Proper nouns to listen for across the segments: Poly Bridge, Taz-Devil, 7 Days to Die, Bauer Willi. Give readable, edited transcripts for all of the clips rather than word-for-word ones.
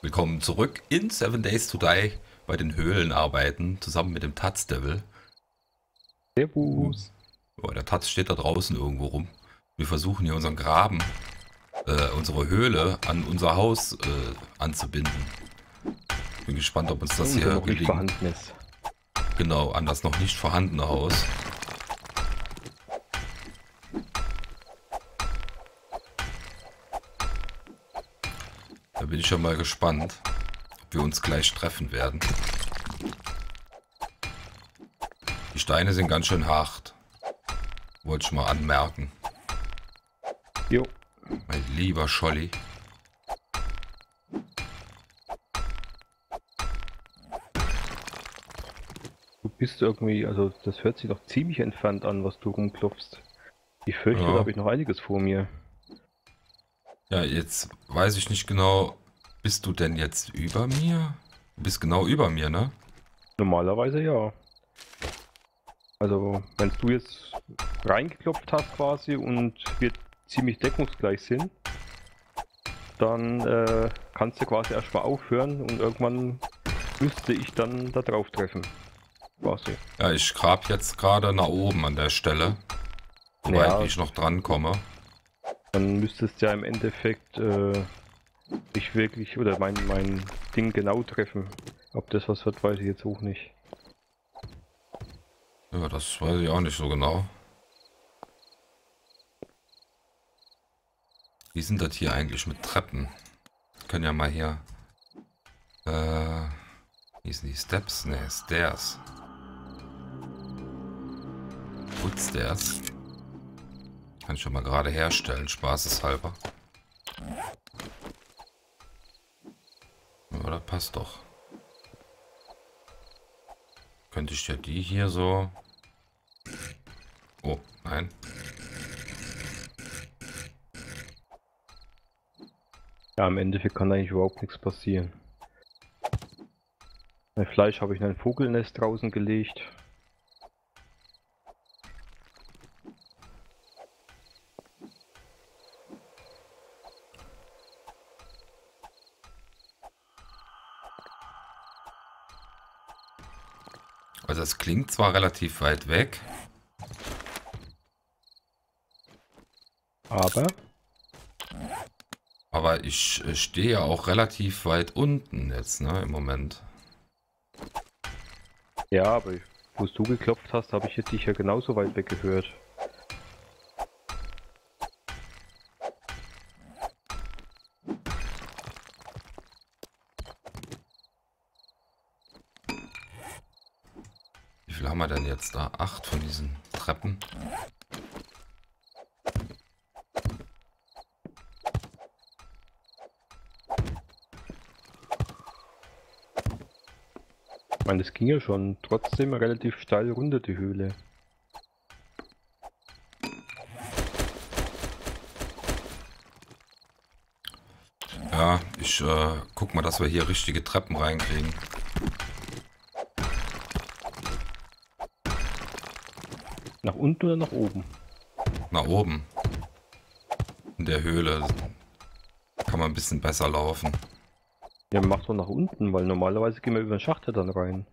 Willkommen zurück in 7 Days to Die bei den Höhlenarbeiten zusammen mit dem Taz-Devil. Servus. Oh, der Taz steht da draußen irgendwo rum. Wir versuchen hier unseren Graben, unsere Höhle an unser Haus anzubinden. Bin gespannt, ob uns das hier noch gelingt. Nicht vorhanden ist. Genau, an das noch nicht vorhandene Haus. Da bin ich schon mal gespannt, ob wir uns gleich treffen werden. Die Steine sind ganz schön hart. Wollte ich mal anmerken. Jo. Mein lieber Scholli. Du bist irgendwie, also das hört sich doch ziemlich entfernt an, was du rumklopfst. Ich fürchte, ja, da habe ich noch einiges vor mir. Ja, jetzt weiß ich nicht genau, bist du denn jetzt über mir? Du bist genau über mir, ne? Normalerweise ja. Also, wenn du jetzt reingeklopft hast quasi und wir ziemlich deckungsgleich sind, dann kannst du quasi erstmal aufhören und irgendwann müsste ich dann da drauf treffen. Quasi. Ja, ich grab jetzt gerade nach oben an der Stelle, wobei ich noch dran komme. Dann müsstest du ja im Endeffekt mich wirklich oder mein Ding genau treffen. Ob das was wird, weiß ich jetzt auch nicht. Ja, das weiß ich auch nicht so genau. Wie sind das hier eigentlich mit Treppen? Wir können ja mal hier... Wie sind die Steps? Ne, Stairs. Gut, Stairs. Kann ich schon mal gerade herstellen, spaßeshalber. Ja, das passt doch. Könnte ich ja die hier so... Oh, nein. Ja, im Endeffekt kann eigentlich überhaupt nichts passieren. Mein Fleisch habe ich in ein Vogelnest draußen gelegt. Also es klingt zwar relativ weit weg, aber ich stehe ja auch relativ weit unten jetzt, ne, im Moment. Ja, aber wo du geklopft hast, habe ich dich ja genauso weit weg gehört. Wie viel haben wir denn jetzt da? 8 von diesen Treppen. Ich meine, das ging ja schon. Trotzdem relativ steil runter die Höhle. Ja, ich guck mal, dass wir hier richtige Treppen reinkriegen. Nach unten oder nach oben? Nach oben. In der Höhle kann man ein bisschen besser laufen. Ja, mach doch nach unten, weil normalerweise gehen wir über den Schacht ja dann rein.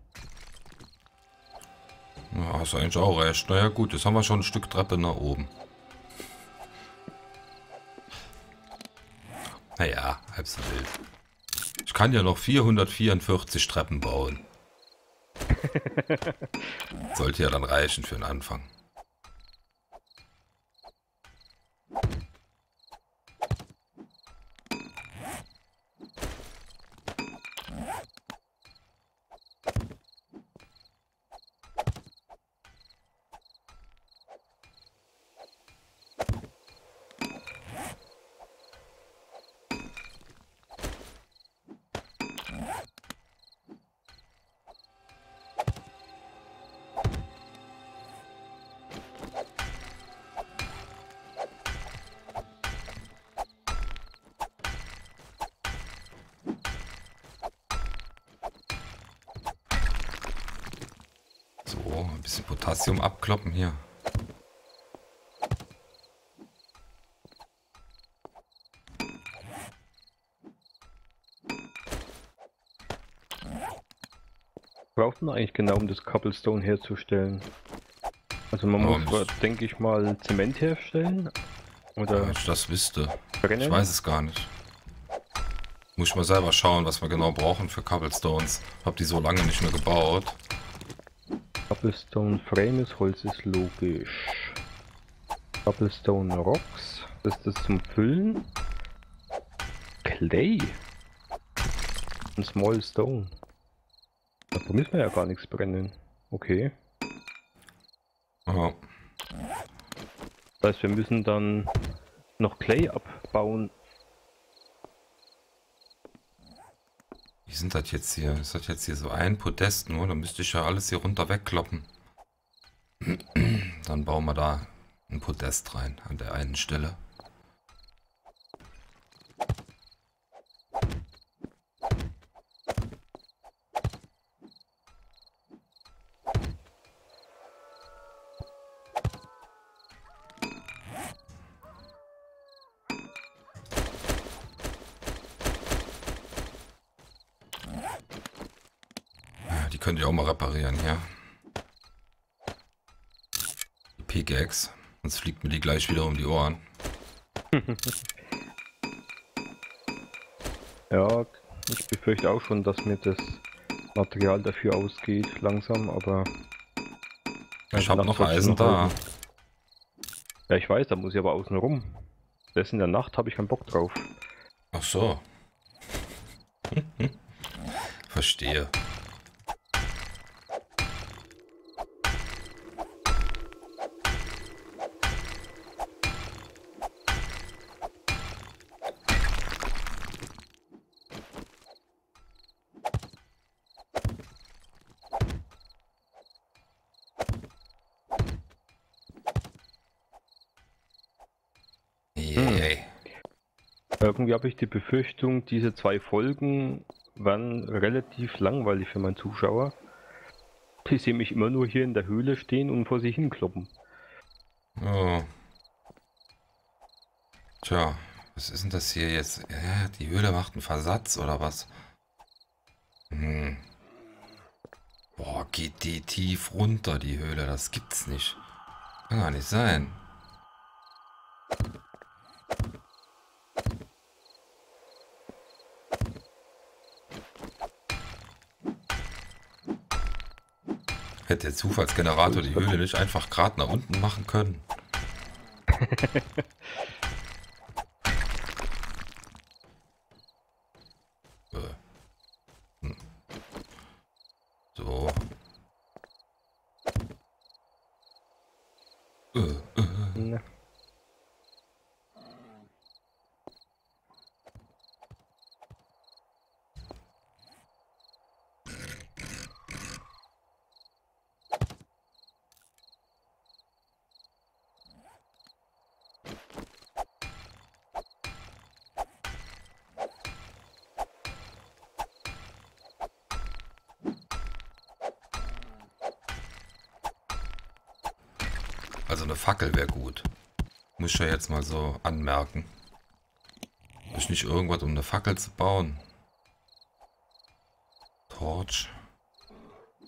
Ja, hast du eigentlich auch recht. Naja gut, jetzt haben wir schon ein Stück Treppe nach oben. Naja, halb so wild. Ich kann ja noch 444 Treppen bauen. Sollte ja dann reichen für den Anfang. Ein bisschen Potassium abkloppen hier. braucht man eigentlich genau, um das Cobblestone herzustellen? Also man muss, denke ich mal, Zement herstellen? Oder wenn ich das wüsste. Brennen? Ich weiß es gar nicht. Muss ich mal selber schauen, was wir genau brauchen für Cobblestones. Hab die so lange nicht mehr gebaut. Cobblestone Frames, Holz ist logisch. Cobblestone Rocks, das ist das zum Füllen. Clay. Ein Small Stone. Da müssen wir ja gar nichts brennen. Okay. Ja. Das heißt, wir müssen dann noch Clay abbauen. Wie sind das jetzt hier? Ist das jetzt hier so ein Podest nur? Dann müsste ich ja alles hier runter wegkloppen. Dann bauen wir da ein Podest rein an der einen Stelle. Könnt ihr auch mal reparieren, ja. Die Pickaxe. Sonst fliegt mir die gleich wieder um die Ohren. Ja, ich befürchte auch schon, dass mir das Material dafür ausgeht, langsam, aber... Ich habe noch Eisen da. Ja, ich weiß, da muss ich aber außen rum. Das in der Nacht habe ich keinen Bock drauf. Ach so. Verstehe. Irgendwie habe ich die Befürchtung, diese zwei Folgen waren relativ langweilig für meinen Zuschauer. Ich sehe mich immer nur hier in der Höhle stehen und vor sich hinkloppen. Oh. Tja, was ist denn das hier jetzt? Die Höhle macht einen Versatz oder was? Hm. Boah, geht die tief runter, die Höhle. Das gibt's nicht. Kann gar nicht sein. Hätte der Zufallsgenerator die Höhle nicht einfach gerade nach unten machen können. So. Also eine Fackel wäre gut. Muss ich ja jetzt mal so anmerken. Ist nicht irgendwas, um eine Fackel zu bauen? Torch.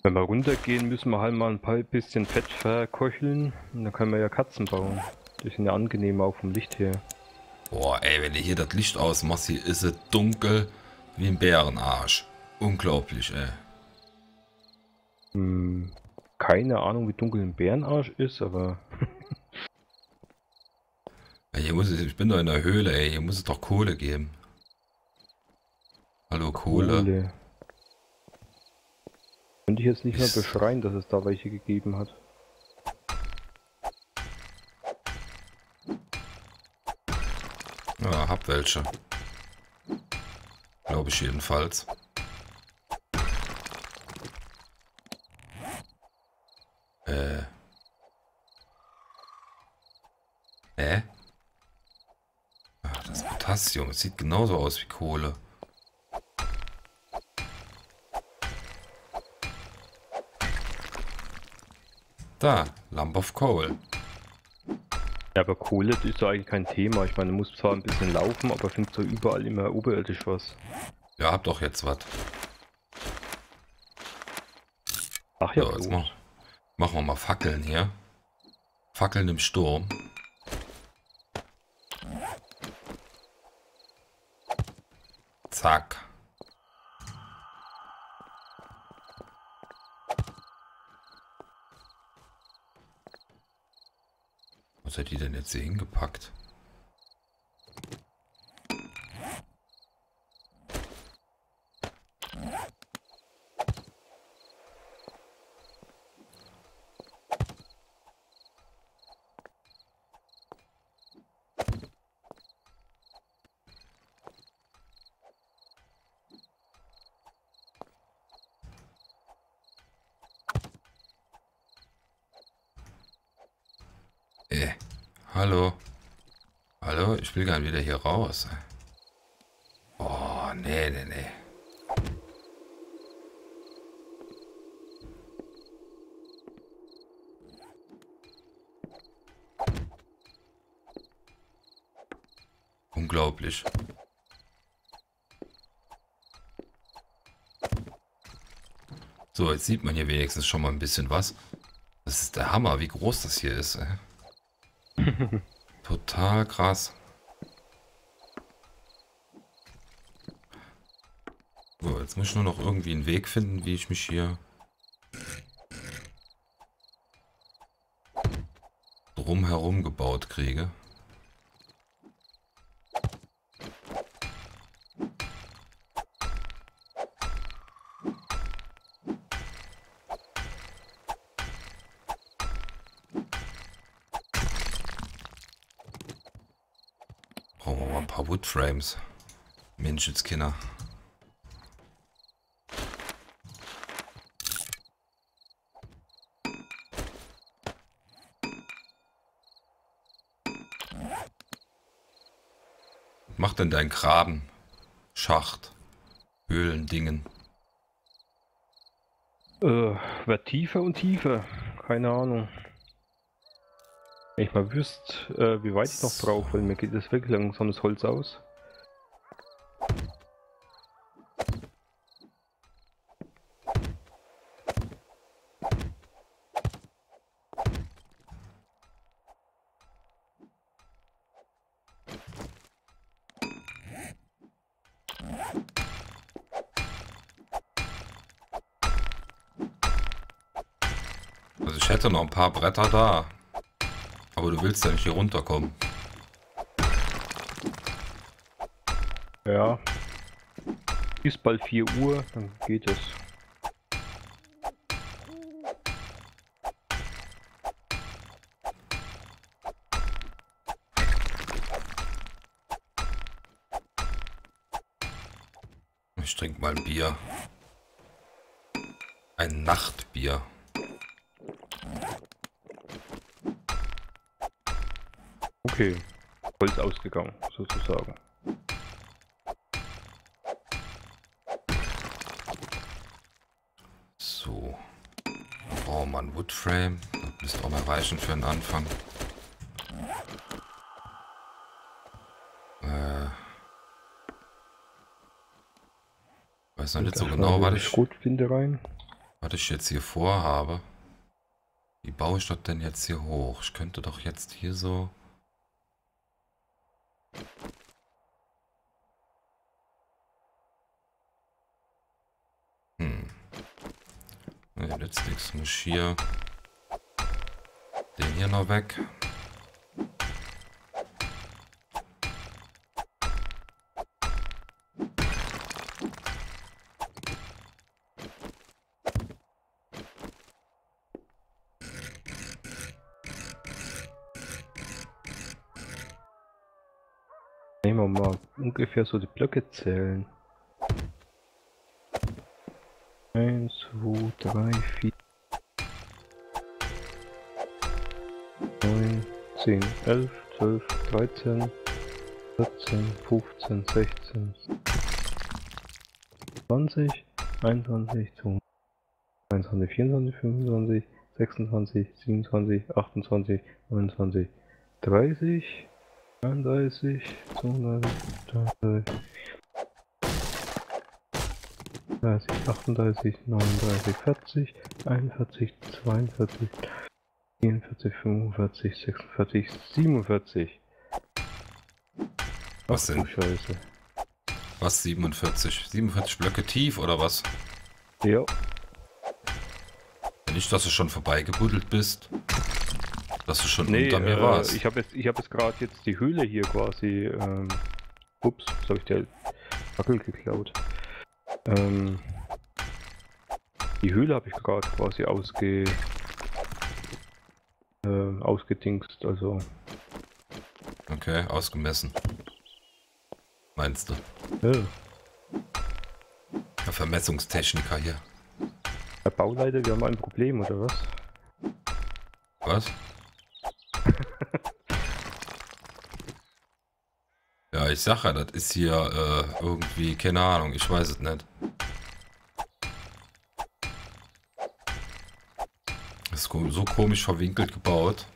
Wenn wir runtergehen, müssen wir halt mal ein paar bisschen Fett verköcheln. Und dann können wir ja Katzen bauen. Die sind ja angenehm auch vom Licht her. Boah, ey, wenn du hier das Licht ausmachst, hier ist es dunkel wie ein Bärenarsch. Unglaublich, ey. Hm. Keine Ahnung, wie dunkel ein Bärenarsch ist, aber... Ja, hier muss es, ich bin doch in der Höhle, ey. Hier muss es doch Kohle geben. Hallo, Kohle. Könnte ich jetzt nicht mehr beschreien, dass es da welche gegeben hat. Ja, hab welche. Glaube ich jedenfalls. Ach, das Potassium, es sieht genauso aus wie Kohle. Da, Lump of Coal. Ja, aber Kohle ist doch eigentlich kein Thema. Ich meine, muss zwar ein bisschen laufen, aber findest du überall immer oberirdisch was. Ja, hab doch jetzt was. Ach ja, so, jetzt machen wir mal Fackeln hier. Fackeln im Sturm. Zack. Was hat die denn jetzt hier hingepackt? Hallo. Hallo, ich will gern wieder hier raus. Oh, nee, nee, nee. Unglaublich. So, jetzt sieht man hier wenigstens schon mal ein bisschen was. Das ist der Hammer, wie groß das hier ist. Total krass. So, jetzt muss ich nur noch irgendwie einen Weg finden, wie ich mich hier drumherum gebaut kriege. Woodframes. Mensch, jetzt Kinder. Mach denn deinen Graben, Schacht, Höhlen, Dingen. Wird tiefer und tiefer. Keine Ahnung. Wenn ich mal wüsste, wie weit ich noch brauche, weil mir geht das wirklich langsam das Holz aus. Also ich hätte noch ein paar Bretter da. Aber du willst ja nicht hier runterkommen. Ja. Ist bald 4 Uhr, dann geht es. Ich trinke mal ein Bier. Ein Nachtbier. Okay, Holz ausgegangen, sozusagen. So. Oh man, Woodframe. Das müsste auch mal reichen für einen Anfang. Weiß noch nicht so genau, was ich jetzt hier vorhabe. Wie baue ich das denn jetzt hier hoch? Ich könnte doch jetzt hier so... Jetzt nichts, muss hier den hier noch weg. Nehmen wir mal ungefähr so die Blöcke zählen. 1, 2, 3, 4, 9, 10, 11, 12, 13, 14, 15, 16, 20, 21, 22, 23, 24, 25, 26, 27, 28, 29, 30, 31, 32, 33. 37, 38, 39, 40, 41, 42, 44, 45, 46, 47. Was denn? Scheiße. Was 47? 47 Blöcke tief oder was? Ja. Nicht, dass du schon vorbeigebuddelt bist. Dass du schon unter mir warst. Ich hab jetzt gerade jetzt die Höhle hier quasi. Ups, jetzt habe ich dir Fackel geklaut. Die Höhle habe ich gerade quasi ausgedingst, also. Okay, ausgemessen. Meinst du? Ja. Der Vermessungstechniker hier. Herr Bauleiter, wir haben ein Problem, oder was? Was? Ja, ich sag ja, das ist hier irgendwie, keine Ahnung, ich weiß es nicht. Das ist so komisch verwinkelt gebaut.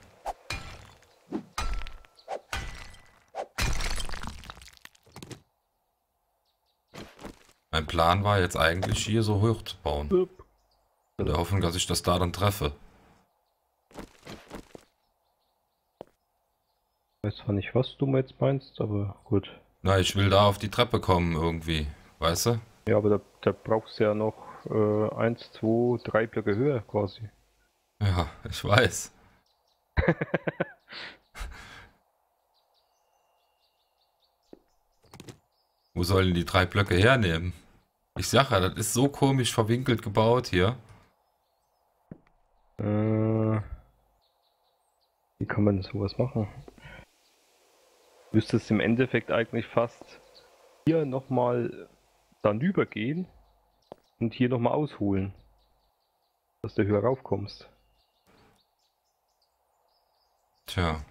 Mein Plan war jetzt eigentlich hier so hoch zu bauen. In der Hoffnung, dass ich das da dann treffe. Ich weiß zwar nicht, was du jetzt meinst, aber gut. Na, ich will da auf die Treppe kommen irgendwie, weißt du? Ja, aber da brauchst du ja noch 1, 2, 3 Blöcke Höhe quasi. Ja, ich weiß. Wo sollen die 3 Blöcke hernehmen? Ich sag ja, das ist so komisch verwinkelt gebaut hier. Wie kann man sowas machen? Müsste es im Endeffekt eigentlich fast hier nochmal dann übergehen und hier nochmal ausholen, dass du höher raufkommst. Tja. Das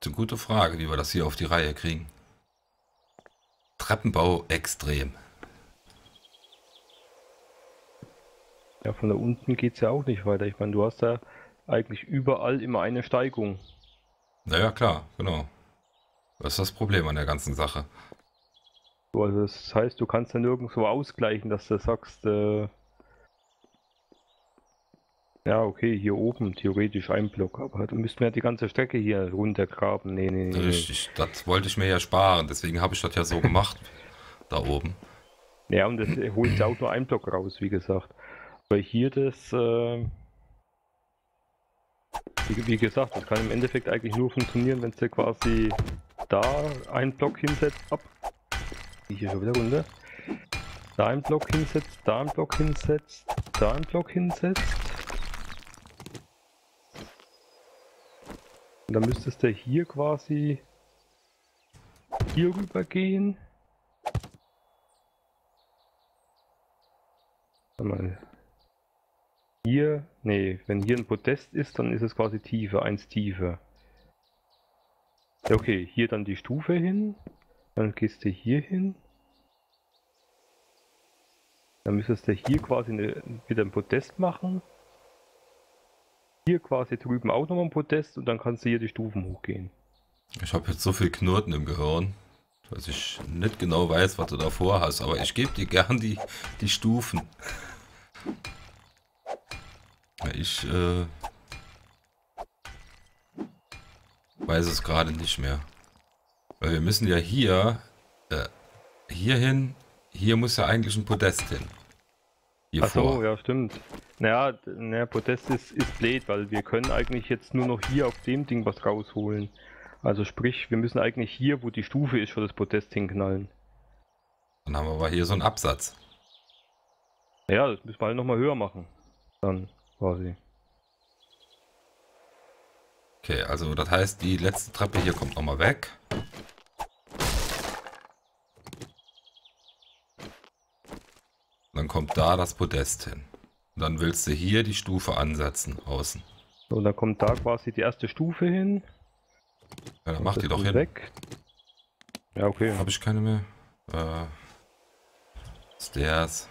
ist eine gute Frage, wie wir das hier auf die Reihe kriegen. Treppenbau extrem. Ja, von da unten geht es ja auch nicht weiter. Ich meine, du hast da eigentlich überall immer eine Steigung. Naja, klar, genau. Das ist das Problem an der ganzen Sache. So, also das heißt, du kannst ja nirgendwo ausgleichen, dass du sagst, ja, okay, hier oben theoretisch ein Block, aber du müsstest mir ja die ganze Strecke hier runtergraben. Nee. Richtig, das wollte ich mir ja sparen, deswegen habe ich das ja so gemacht, da oben. Ja, und das holt ja auch nur einen Block raus, wie gesagt. Weil hier das, wie gesagt, das kann im Endeffekt eigentlich nur funktionieren, wenn du quasi da einen Block hinsetzt, hier schon wieder runter, da einen Block hinsetzt, da einen Block hinsetzt, da einen Block hinsetzt. Und dann müsstest du hier quasi hier rüber gehen. Warte mal. Hier, nee, wenn hier ein Podest ist, dann ist es quasi tiefer, eins tiefer. Okay, hier dann die Stufe hin, dann gehst du hier hin. Dann müsstest du hier quasi wieder ein Podest machen. Hier quasi drüben auch nochmal ein Podest und dann kannst du hier die Stufen hochgehen. Ich habe jetzt so viel Knoten im Gehirn, dass ich nicht genau weiß, was du davor hast, aber ich gebe dir gern die Stufen. Ich weiß es gerade nicht mehr. Weil wir müssen ja hier hin, hier muss ja eigentlich ein Podest hin. Ach so, ja stimmt. Naja, Podest ist blöd, weil wir können eigentlich jetzt nur noch hier auf dem Ding was rausholen. Also sprich, wir müssen eigentlich hier, wo die Stufe ist, schon das Podest hinknallen. Dann haben wir aber hier so einen Absatz. Ja, das müssen wir halt nochmal höher machen. Dann. Quasi. Okay, also das heißt, die letzte Treppe hier kommt nochmal weg. Dann kommt da das Podest hin. Und dann willst du hier die Stufe ansetzen, außen. So, dann kommt da quasi die erste Stufe hin. Ja, dann mach die doch hin. Weg. Ja, okay. Habe ich keine mehr? Stairs.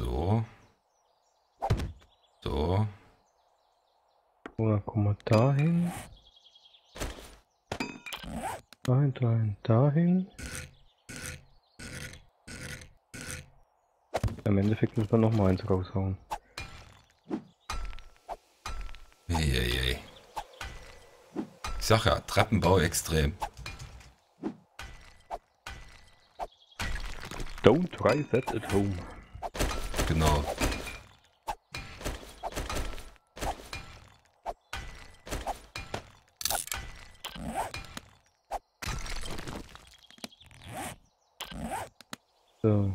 So. So. Oder kommen wir dahin? Dahin. Im Endeffekt muss man noch mal eins raushauen. Eieiei. Ich sag ja, Trappenbau extrem. Don't try that at home. Genau. So.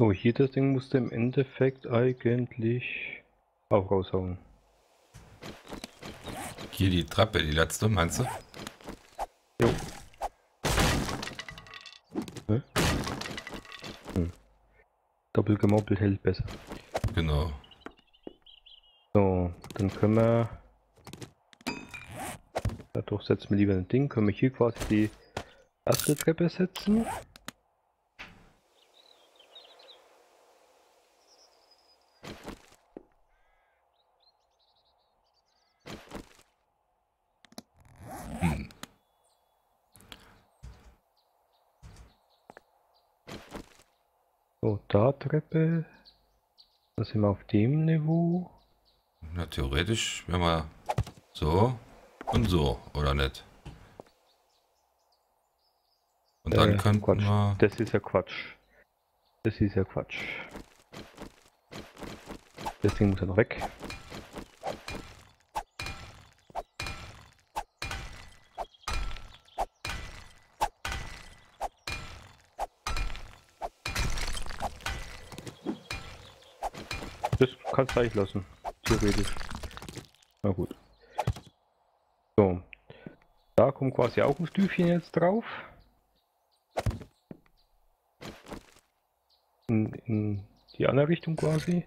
So, hier das Ding musste im Endeffekt eigentlich auch raushauen. Hier die Treppe, die letzte, meinst du? Jo. Doppelgemoppelt hält besser. Genau. So, dann können wir... Dadurch setzen wir lieber ein Ding. Können wir hier quasi die erste Treppe setzen. So, da Treppe. Da sind wir auf dem Niveau. Na, theoretisch, wenn wir so und so, oder nicht? Und dann könnten Quatsch. Wir... Das ist ja Quatsch. Das ist ja Quatsch. Das Ding muss ja noch weg. Das kannst du eigentlich lassen, theoretisch. Na gut. So. Da kommt quasi auch ein Stüfchen jetzt drauf. In die andere Richtung quasi.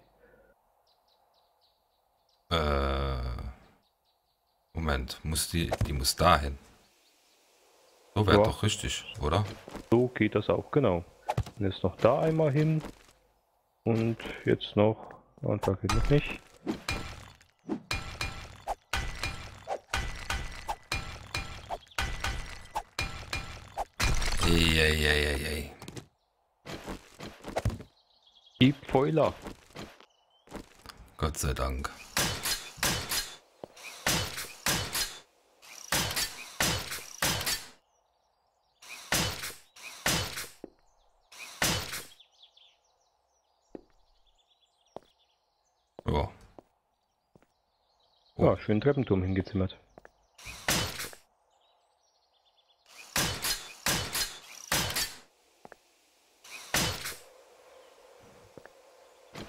Moment, die muss da hin. So wäre doch richtig, oder? So geht das auch, genau. Und jetzt noch da einmal hin. Und jetzt noch... Und da geht noch nicht. Eieieiei. Die Pfeiler. Gott sei Dank. Ja, schönen Treppenturm hingezimmert.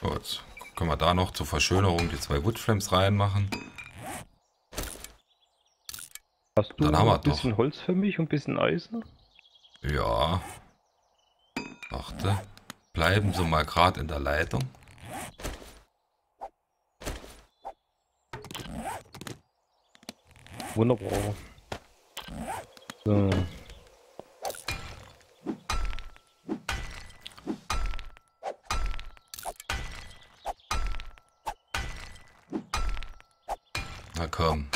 So, jetzt können wir da noch zur Verschönerung die 2 Woodframes reinmachen. Hast du ein bisschen Holz für mich und ein bisschen Eisen? Ja. Warte. Bleiben Sie mal gerade in der Leitung. Wunderbar. So. Na komm.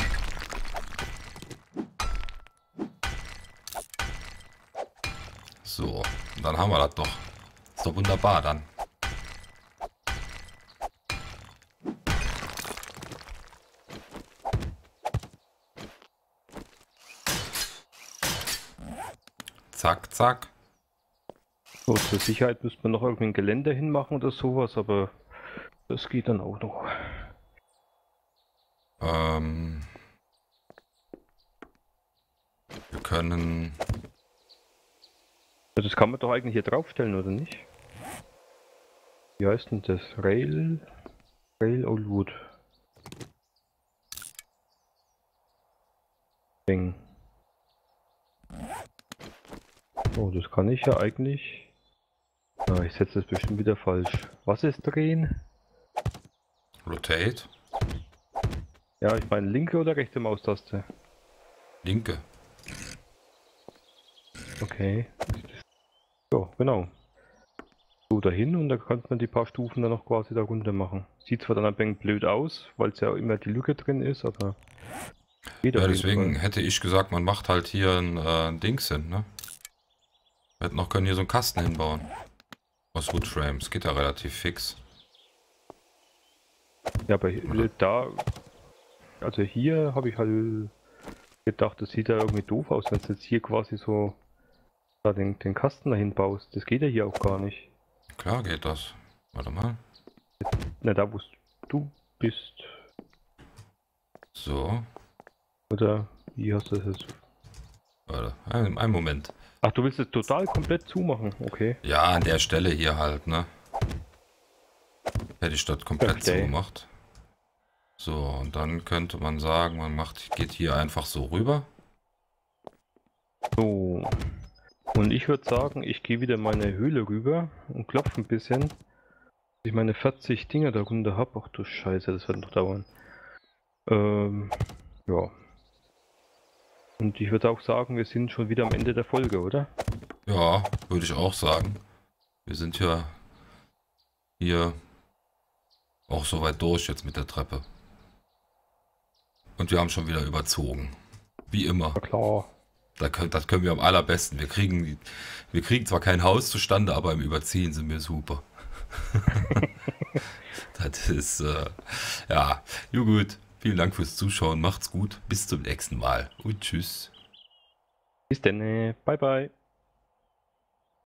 So, dann haben wir das doch. Ist doch wunderbar dann. Zack, zack. So, zur Sicherheit müsste man noch irgendwie ein Geländer hinmachen oder sowas, aber das geht dann auch noch. Wir können... Ja, das kann man doch eigentlich hier draufstellen, oder nicht? Wie heißt denn das? Rail Old Wood. Ding. Oh, das kann ich ja eigentlich. Na, ich setze das bestimmt wieder falsch. Was ist drehen? Rotate. Ja, ich meine linke oder rechte Maustaste? Linke. Okay. Ja, genau. So dahin und da kann man die paar Stufen dann noch quasi da runter machen. Sieht zwar dann ein bisschen blöd aus, weil es ja immer die Lücke drin ist, aber... Ja, deswegen hätte ich gesagt, man macht halt hier ein Dings hin, ne? Wir hätten noch können hier so einen Kasten hinbauen. Aus Woodframes, geht ja relativ fix. Ja, aber hier, da... Also hier habe ich halt gedacht, das sieht ja irgendwie doof aus, wenn du jetzt hier quasi so da den Kasten dahin baust. Das geht ja hier auch gar nicht. Klar geht das. Warte mal. Na, da wo du bist. So. Oder wie hast du das jetzt? Warte, einen Moment. Ach, du willst es total komplett zumachen, okay. Ja, an der Stelle hier halt, ne? Hätte ich das komplett zugemacht. So, und dann könnte man sagen, man geht hier einfach so rüber. So. Und ich würde sagen, ich gehe wieder meine Höhle rüber und klopfe ein bisschen. Dass ich meine 40 Dinger da runter habe. Ach du Scheiße, das wird noch dauern. Ja. Und ich würde auch sagen, wir sind schon wieder am Ende der Folge, oder? Ja, würde ich auch sagen. Wir sind ja hier auch soweit durch jetzt mit der Treppe. Und wir haben schon wieder überzogen. Wie immer. Na klar. Das können wir am allerbesten. Wir kriegen zwar kein Haus zustande, aber im Überziehen sind wir super. Das ist, ja, gut. Vielen Dank fürs Zuschauen. Macht's gut. Bis zum nächsten Mal. Und tschüss. Bis dann. Bye, bye.